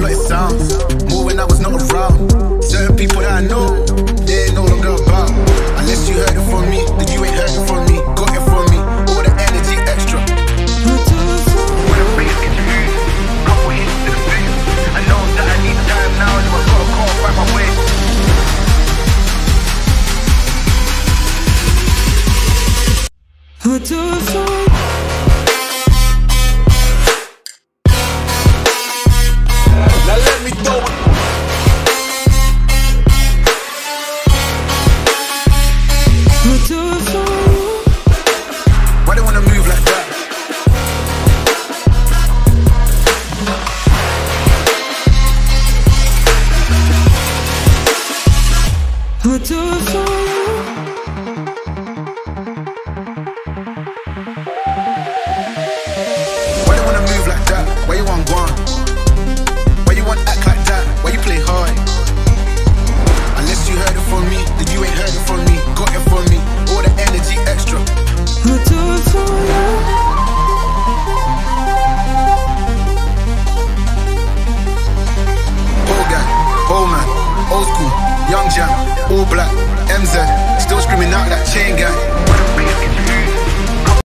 melodic sounds, more when I was not around. Certain people that I know, they ain't no longer about. Unless you heard it from me, then you ain't heard it from me. Got it from me, all the energy extra. When I'm ready to get you, couple hits to the face. I know that I need time now, and I've got a call by my way. Hooked to a song. All black, MZ, still screaming out that chain gang.